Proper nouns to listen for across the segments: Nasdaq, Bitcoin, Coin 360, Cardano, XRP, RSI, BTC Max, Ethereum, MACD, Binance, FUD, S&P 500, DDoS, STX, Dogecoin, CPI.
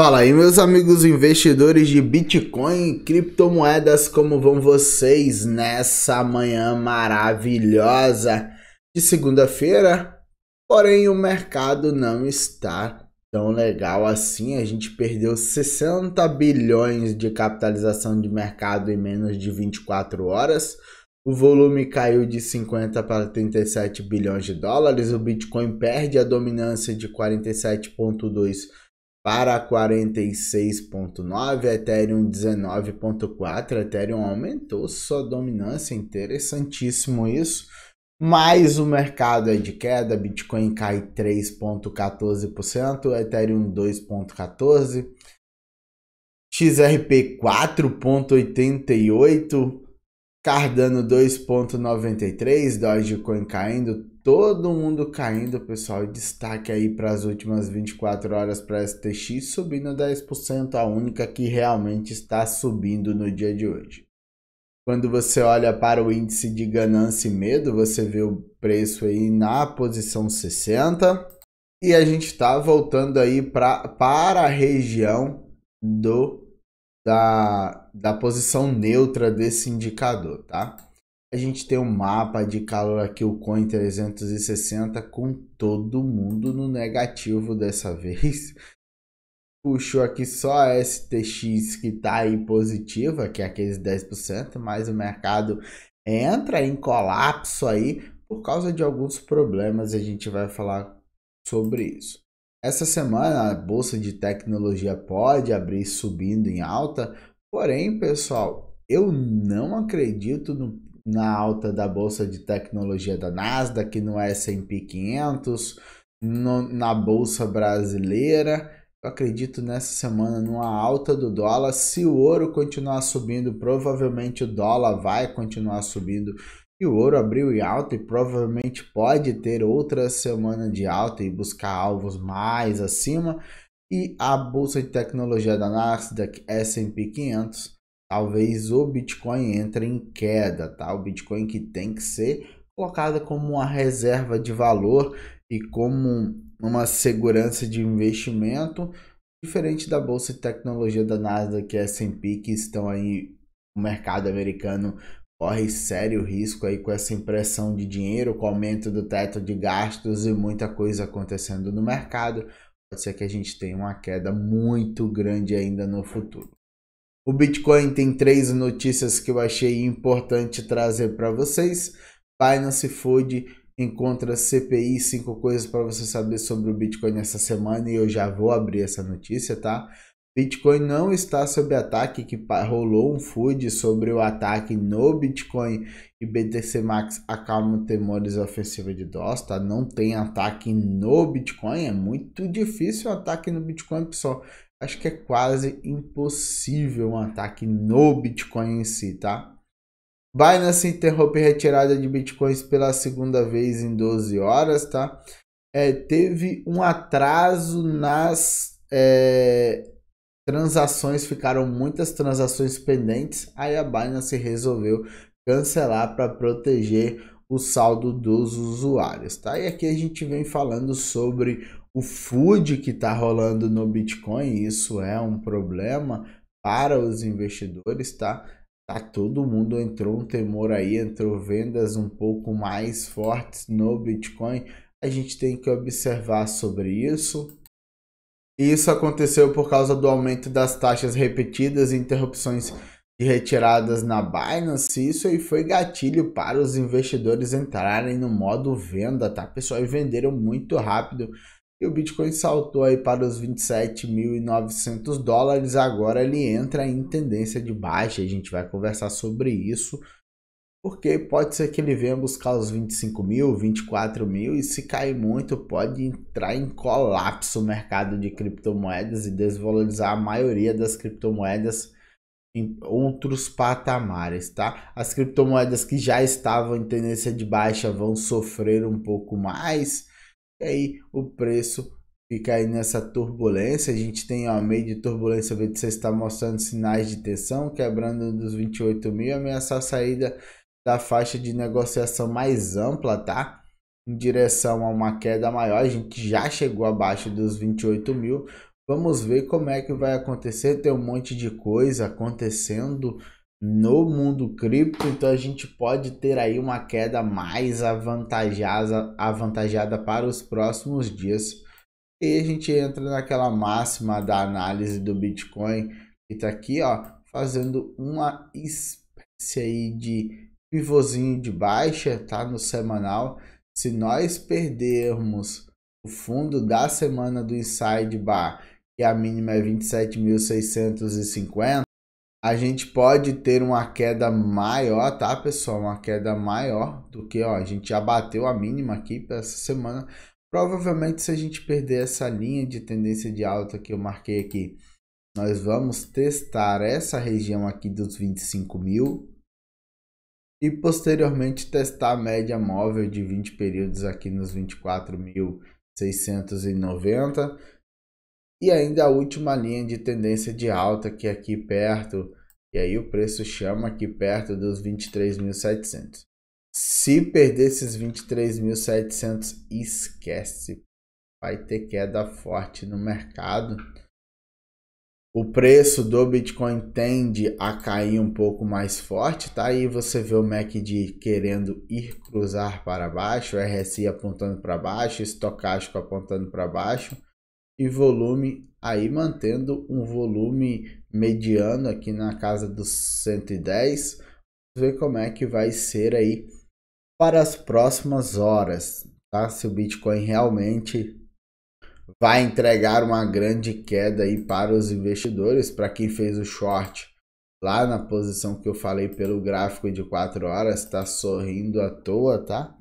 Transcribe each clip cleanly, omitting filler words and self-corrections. Fala aí, meus amigos investidores de Bitcoin e criptomoedas, como vão vocês nessa manhã maravilhosa de segunda-feira? Porém, o mercado não está tão legal assim, a gente perdeu 60 bilhões de capitalização de mercado em menos de 24 horas, o volume caiu de 50 para 37 bilhões de dólares, o Bitcoin perde a dominância de 47,2%. Para 46,9, Ethereum 19,4, Ethereum aumentou sua dominância, interessantíssimo isso, mas o mercado é de queda, Bitcoin cai 3,14%, Ethereum 2,14%, XRP 4,88%, Cardano 2,93%, Dogecoin caindo, todo mundo caindo, pessoal. Destaque aí para as últimas 24 horas para a STX subindo 10%, a única que realmente está subindo no dia de hoje. Quando você olha para o índice de ganância e medo, você vê o preço aí na posição 60 e a gente está voltando aí para a região da posição neutra desse indicador, tá? A gente tem um mapa de calor aqui, o Coin 360, com todo mundo no negativo dessa vez. Puxou aqui só a STX que está aí positiva, que é aqueles 10%, mas o mercado entra em colapso aí por causa de alguns problemas, a gente vai falar sobre isso. Essa semana a bolsa de tecnologia pode abrir subindo em alta, porém, pessoal, eu não acredito na alta da bolsa de tecnologia da Nasdaq, no S&P 500, na bolsa brasileira. Eu acredito nessa semana numa alta do dólar. Se o ouro continuar subindo, provavelmente o dólar vai continuar subindo. E o ouro abriu em alta e provavelmente pode ter outra semana de alta e buscar alvos mais acima. E a bolsa de tecnologia da Nasdaq, S&P 500, talvez o Bitcoin entre em queda, tá? O Bitcoin que tem que ser colocado como uma reserva de valor e como uma segurança de investimento, diferente da bolsa de tecnologia da Nasdaq e S&P, que estão aí, o mercado americano corre sério risco aí com essa impressão de dinheiro, com o aumento do teto de gastos e muita coisa acontecendo no mercado. Pode ser que a gente tenha uma queda muito grande ainda no futuro. O Bitcoin tem três notícias que eu achei importante trazer para vocês. Binance FUD encontra CPI, 5 coisas para você saber sobre o Bitcoin nessa semana e eu já vou abrir essa notícia, tá? Bitcoin não está sob ataque, que rolou um FUD sobre o ataque no Bitcoin e BTC Max acalma temores ofensiva de DDoS, tá? Não tem ataque no Bitcoin, é muito difícil um ataque no Bitcoin, pessoal. Acho que é quase impossível um ataque no Bitcoin em si, tá? Binance interrompe retirada de Bitcoins pela segunda vez em 12 horas, tá? Teve um atraso nas transações, ficaram muitas transações pendentes, aí a Binance resolveu cancelar para proteger o saldo dos usuários, tá? E aqui a gente vem falando sobre o FUD que está rolando no Bitcoin, isso é um problema para os investidores, tá? Tá, todo mundo entrou um temor aí, entrou vendas um pouco mais fortes no Bitcoin, a gente tem que observar sobre isso. E isso aconteceu por causa do aumento das taxas repetidas e interrupções de retiradas na Binance, isso aí foi gatilho para os investidores entrarem no modo venda, tá, pessoal? E venderam muito rápido. E o Bitcoin saltou aí para os 27.900 dólares, agora ele entra em tendência de baixa, a gente vai conversar sobre isso, porque pode ser que ele venha buscar os 25 mil, 24 mil, e se cair muito pode entrar em colapso o mercado de criptomoedas e desvalorizar a maioria das criptomoedas em outros patamares, tá? As criptomoedas que já estavam em tendência de baixa vão sofrer um pouco mais, e aí o preço fica aí nessa turbulência. A gente tem, ó, meio de turbulência, o BTC está mostrando sinais de tensão, quebrando dos 28 mil, ameaçar a saída da faixa de negociação mais ampla, tá? Em direção a uma queda maior, a gente já chegou abaixo dos 28 mil, Vamos ver como é que vai acontecer. Tem um monte de coisa acontecendo no mundo cripto, então a gente pode ter aí uma queda mais avantajada para os próximos dias. E a gente entra naquela máxima da análise do Bitcoin, que está aqui, ó, fazendo uma espécie aí de pivôzinho de baixa, tá, no semanal. Se nós perdermos o fundo da semana do Inside Bar, que a mínima é 27.650, a gente pode ter uma queda maior, tá, pessoal? Uma queda maior do que, ó, a gente já bateu a mínima aqui para essa semana. Provavelmente, se a gente perder essa linha de tendência de alta que eu marquei aqui, nós vamos testar essa região aqui dos 25 mil e posteriormente testar a média móvel de 20 períodos aqui nos 24.690 e ainda a última linha de tendência de alta que é aqui perto, e aí o preço chama aqui perto dos 23.700. Se perder esses 23.700, esquece, vai ter queda forte no mercado. O preço do Bitcoin tende a cair um pouco mais forte, tá? Aí você vê o MACD querendo ir cruzar para baixo, o RSI apontando para baixo, estocástico apontando para baixo e volume aí mantendo um volume mediano aqui na casa dos 110. Vamos ver como é que vai ser aí para as próximas horas, tá? Se o Bitcoin realmente vai entregar uma grande queda aí para os investidores, para quem fez o short lá na posição que eu falei pelo gráfico de 4 horas, tá sorrindo à toa, tá?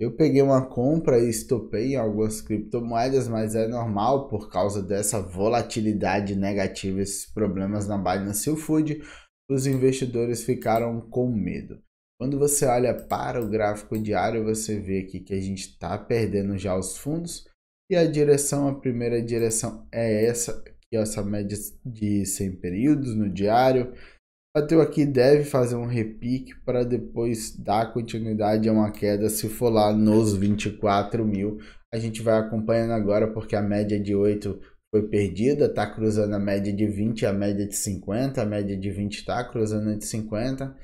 Eu peguei uma compra e estopei em algumas criptomoedas, mas é normal por causa dessa volatilidade negativa, esses problemas na Binance e o FUD, os investidores ficaram com medo. Quando você olha para o gráfico diário, você vê aqui que a gente está perdendo já os fundos. E a direção, a primeira direção é essa, que é essa média de 100 períodos no diário. Bateu aqui, deve fazer um repique para depois dar continuidade a uma queda se for lá nos 24 mil. A gente vai acompanhando agora porque a média de 8 foi perdida, está cruzando a média de 20, a média de 50, a média de 20 está cruzando a de 50.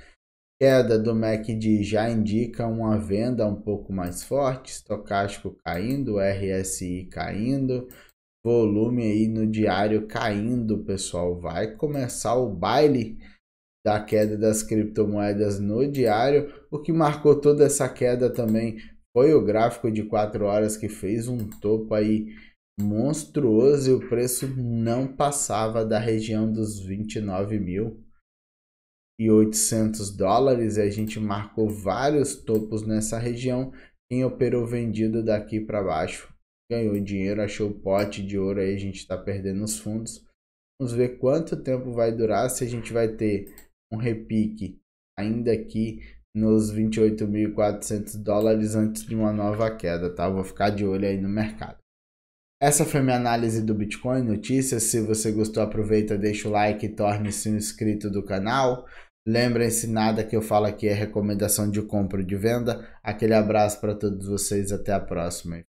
Queda do MACD já indica uma venda um pouco mais forte, estocástico caindo, RSI caindo, volume aí no diário caindo, pessoal. Vai começar o baile da queda das criptomoedas no diário. O que marcou toda essa queda também foi o gráfico de 4 horas que fez um topo aí monstruoso e o preço não passava da região dos 29 mil. E 800 dólares, a gente marcou vários topos nessa região. Quem operou vendido daqui para baixo ganhou dinheiro, achou o pote de ouro aí. A gente está perdendo os fundos. Vamos ver quanto tempo vai durar, se a gente vai ter um repique ainda aqui nos 28.400 dólares antes de uma nova queda, tá? Vou ficar de olho aí no mercado. Essa foi minha análise do Bitcoin Notícias. Se você gostou, aproveita, deixa o like e torne-se um inscrito do canal. Lembrem-se, nada que eu falo aqui é recomendação de compra ou de venda. Aquele abraço para todos vocês, até a próxima.